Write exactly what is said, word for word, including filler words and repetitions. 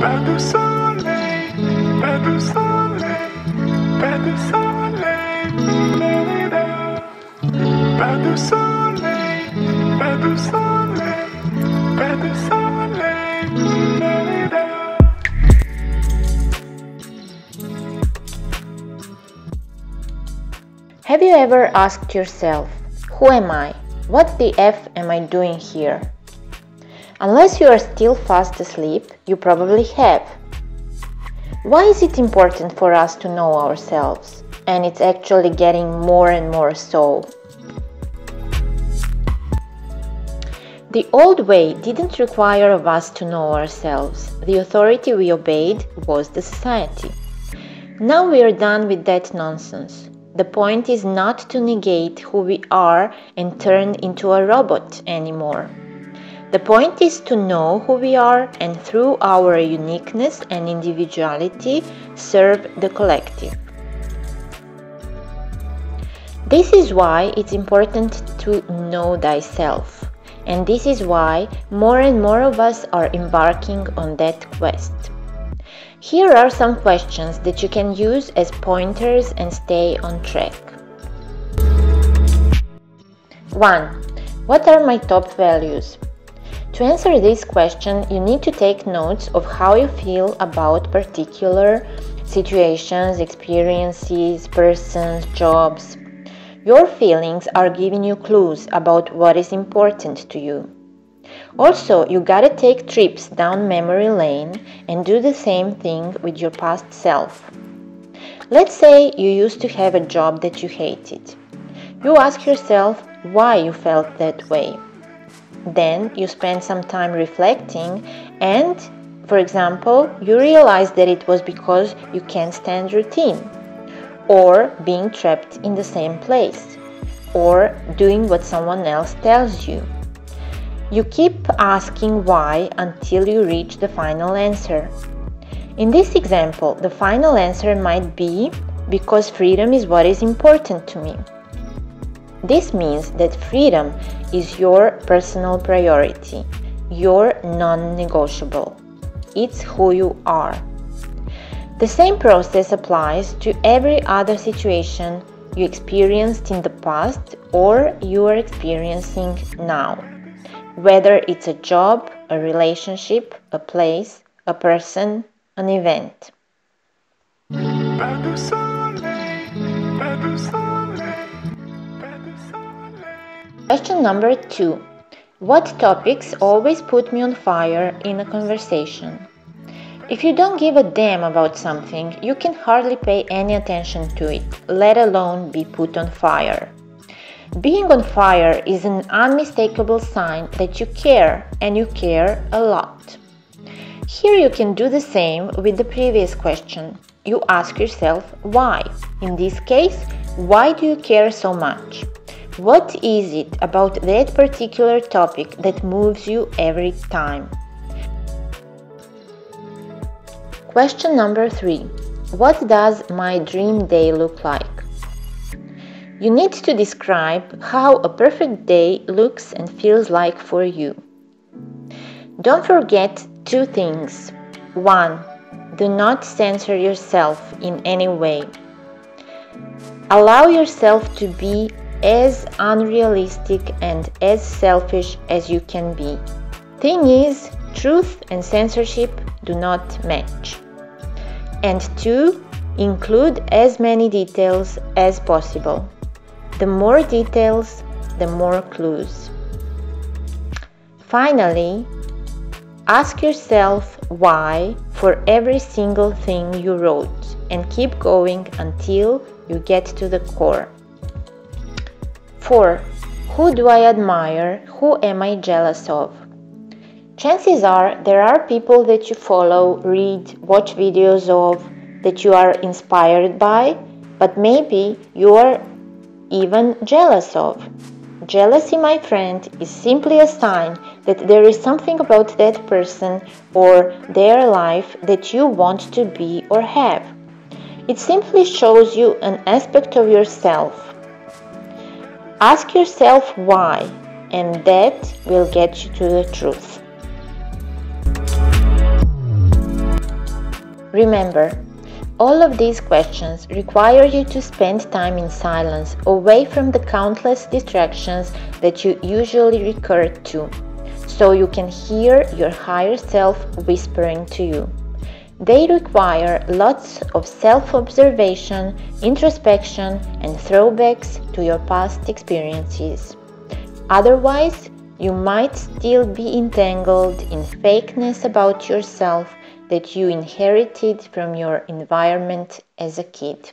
Pas de soleil, pas de soleil, pas de soleil, pas de soleil, pas de soleil, pas de soleil. Have you ever asked yourself, who am I? What the F am I doing here? Unless you are still fast asleep, you probably have. Why is it important for us to know ourselves? And it's actually getting more and more so. The old way didn't require of us to know ourselves. The authority we obeyed was the society. Now we are done with that nonsense. The point is not to negate who we are and turn into a robot anymore. The point is to know who we are and through our uniqueness and individuality serve the collective. This is why it's important to know thyself, and this is why more and more of us are embarking on that quest. Here are some questions that you can use as pointers and stay on track. one. What are my top values? To answer this question, you need to take notes of how you feel about particular situations, experiences, persons, jobs. Your feelings are giving you clues about what is important to you. Also, you gotta take trips down memory lane and do the same thing with your past self. Let's say you used to have a job that you hated. You ask yourself why you felt that way. Then you spend some time reflecting and, for example, you realize that it was because you can't stand routine, or being trapped in the same place, or doing what someone else tells you. You keep asking why until you reach the final answer. In this example, the final answer might be because freedom is what is important to me. This means that freedom is your personal priority, your non-negotiable. It's who you are. The same process applies to every other situation you experienced in the past or you are experiencing now. Whether it's a job, a relationship, a place, a person, an event. Question number two. What topics always put me on fire in a conversation? If you don't give a damn about something, you can hardly pay any attention to it, let alone be put on fire. Being on fire is an unmistakable sign that you care, and you care a lot. Here you can do the same with the previous question. You ask yourself why. In this case, why do you care so much? What is it about that particular topic that moves you every time? Question number three. What does my dream day look like? You need to describe how a perfect day looks and feels like for you. Don't forget two things. One, do not censor yourself in any way. Allow yourself to be as unrealistic and as selfish as you can be. Thing is, truth and censorship do not match. And two, include as many details as possible. The more details, the more clues. Finally, ask yourself why for every single thing you wrote and keep going until you get to the core. four. Who do I admire? Who am I jealous of? Chances are there are people that you follow, read, watch videos of, that you are inspired by, but maybe you are even jealous of. Jealousy, my friend, is simply a sign that there is something about that person or their life that you want to be or have. It simply shows you an aspect of yourself. Ask yourself why, and that will get you to the truth. Remember, all of these questions require you to spend time in silence, away from the countless distractions that you usually recur to, so you can hear your higher self whispering to you. They require lots of self-observation, introspection, and throwbacks to your past experiences. Otherwise, you might still be entangled in fakeness about yourself that you inherited from your environment as a kid.